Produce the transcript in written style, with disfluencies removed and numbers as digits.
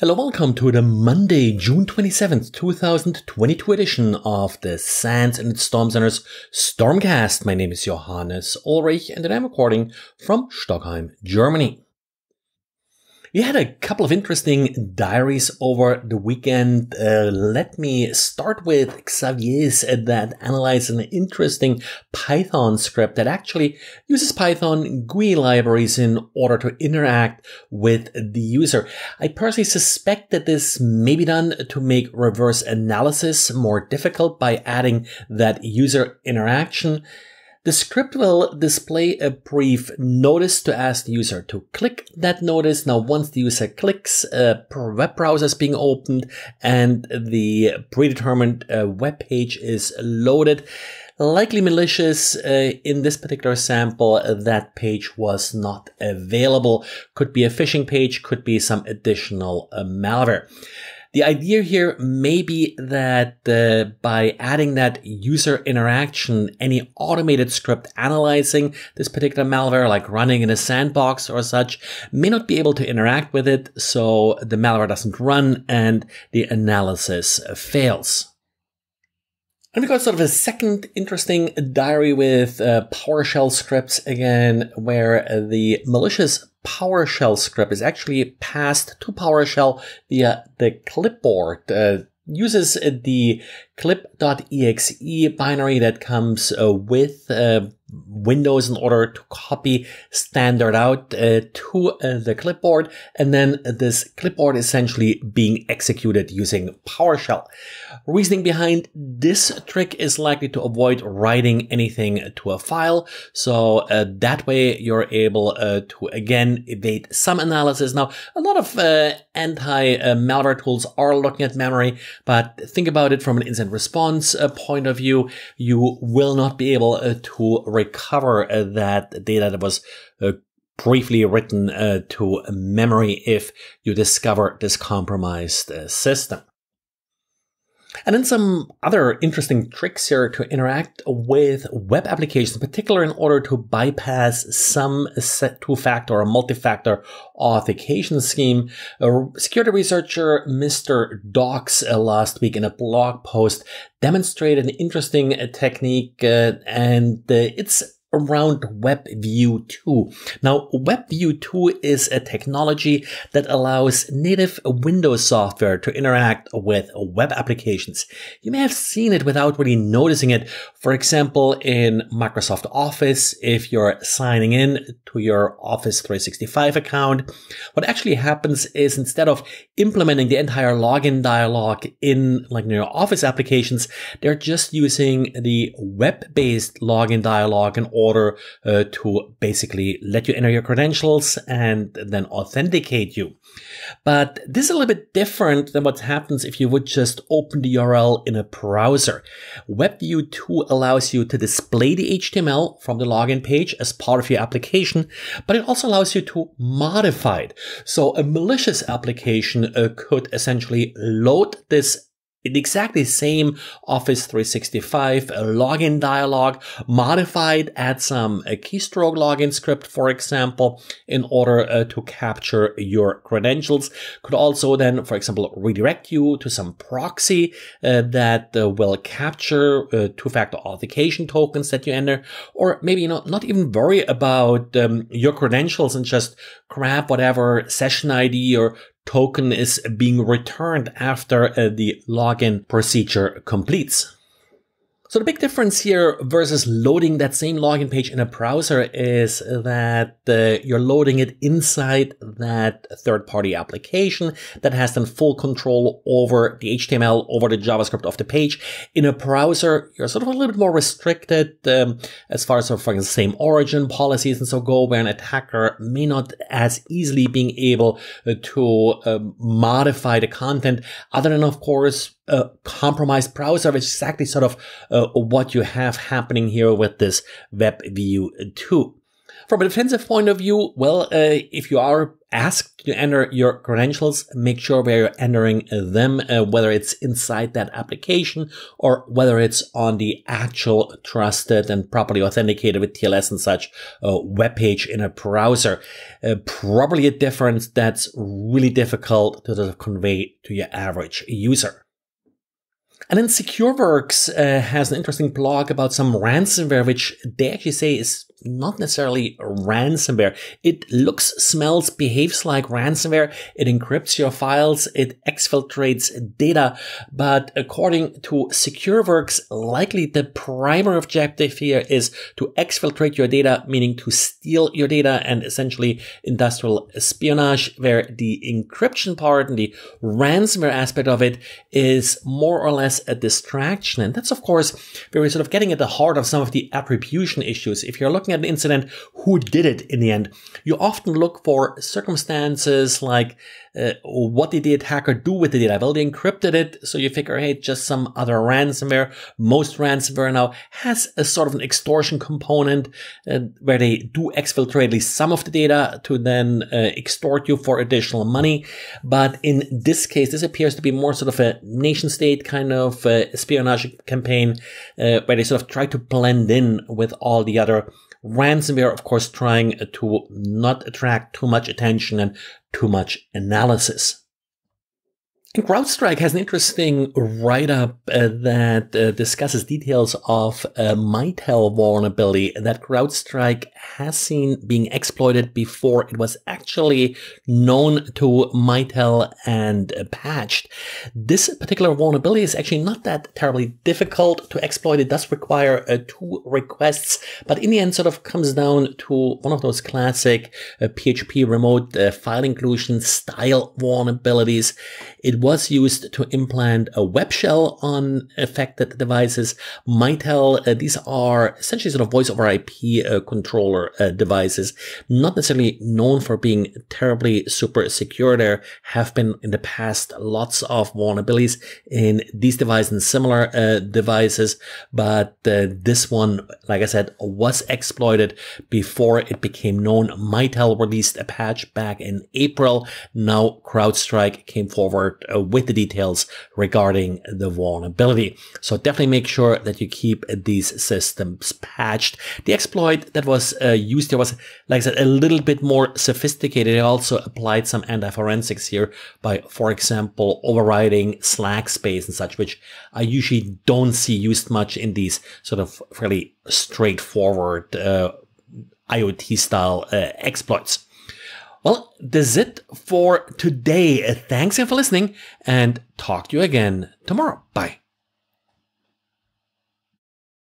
Hello, welcome to the Monday, June 27th, 2022 edition of the Sands and Storm Center's Stormcast. My name is Johannes Ulrich and I'm recording from Stockholm, Germany. We had a couple of interesting diaries over the weekend. Let me start with Xavier's that analyzed an interesting Python script that actually uses Python GUI libraries in order to interact with the user. I personally suspect that this may be done to make reverse analysis more difficult by adding that user interaction. The script will display a brief notice to ask the user to click that notice. Now, once the user clicks, a web browser is being opened and the predetermined web page is loaded. Likely malicious. In this particular sample, that page was not available. Could be a phishing page, could be some additional malware. The idea here may be that by adding that user interaction, any automated script analyzing this particular malware, like running in a sandbox or such, may not be able to interact with it, so the malware doesn't run and the analysis fails. And we got sort of a second interesting diary with PowerShell scripts again, where the malicious PowerShell script is actually passed to PowerShell via the clipboard. Uses the clip.exe binary that comes with Windows in order to copy standard out to the clipboard, and then this clipboard essentially being executed using PowerShell. Reasoning behind this trick is likely to avoid writing anything to a file, so that way you're able to again evade some analysis. Now, a lot of anti-malware tools are looking at memory, but think about it from an incident response point of view. You will not be able to recover that data that was briefly written to memory if you discover this compromised system. And then some other interesting tricks here to interact with web applications, in particular in order to bypass some set two-factor or multi-factor authentication scheme. Security researcher Mr. Dox last week in a blog post demonstrated an interesting technique, and it's around WebView2. Now, WebView2 is a technology that allows native Windows software to interact with web applications. You may have seen it without really noticing it. For example, in Microsoft Office, if you're signing in to your Office 365 account, what actually happens is instead of implementing the entire login dialogue in like your Office applications, they're just using the web-based login dialogue in order to basically let you enter your credentials and then authenticate you. But this is a little bit different than what happens if you would just open the URL in a browser. WebView 2 allows you to display the HTML from the login page as part of your application, but it also allows you to modify it. So a malicious application could essentially load this in exactly same Office 365 login dialog, modified, add some keystroke login script, for example, in order to capture your credentials. Could also then, for example, redirect you to some proxy that will capture two-factor authentication tokens that you enter, or maybe not even worry about your credentials and just grab whatever session ID or token is being returned after the login procedure completes. So the big difference here versus loading that same login page in a browser is that you're loading it inside that third-party application that has then full control over the HTML, over the JavaScript of the page. In a browser, you're sort of a little bit more restricted as far as the same origin policies and so go, where an attacker may not as easily being able to modify the content, other than, of course, a compromised browser, which is exactly sort of what you have happening here with this WebView 2. From a defensive point of view, well, if you are asked to enter your credentials, make sure where you're entering them, whether it's inside that application or whether it's on the actual trusted and properly authenticated with TLS and such web page in a browser. Probably a difference that's really difficult to convey to your average user. And then SecureWorks has an interesting blog about some ransomware, which they actually say is not necessarily ransomware. It looks, smells, behaves like ransomware. It encrypts your files. It exfiltrates data. But according to SecureWorks, likely the primary objective here is to exfiltrate your data, meaning to steal your data and essentially industrial espionage, where the encryption part and the ransomware aspect of it is more or less a distraction. And that's, of course, where we're sort of getting at the heart of some of the attribution issues. If you're looking at an incident, who did it in the end? You often look for circumstances like what did the attacker do with the data? Well, they encrypted it, so you figure, hey, just some other ransomware. Most ransomware now has a sort of an extortion component where they do exfiltrate at least some of the data to then extort you for additional money. But in this case, this appears to be more sort of a nation state kind of espionage campaign where they sort of try to blend in with all the other ransomware, of course, trying to not attract too much attention and too much analysis. And CrowdStrike has an interesting write-up that discusses details of a Mitel vulnerability that CrowdStrike has seen being exploited before it was actually known to Mitel and patched. This particular vulnerability is actually not that terribly difficult to exploit. It does require 2 requests, but in the end sort of comes down to one of those classic PHP remote file inclusion style vulnerabilities. It was used to implant a web shell on affected devices. Mitel, these are essentially sort of voice over IP controller devices, not necessarily known for being terribly super secure. There have been in the past lots of vulnerabilities in these devices and similar devices, but this one, like I said, was exploited before it became known. Mitel released a patch back in April. Now CrowdStrike came forward with the details regarding the vulnerability. So definitely make sure that you keep these systems patched. The exploit that was used here was, like I said, a little bit more sophisticated. It also applied some anti-forensics here by, for example, overriding slack space and such, which I usually don't see used much in these sort of fairly straightforward IoT style exploits. Well, that's it for today. Thanks again for listening and talk to you again tomorrow. Bye.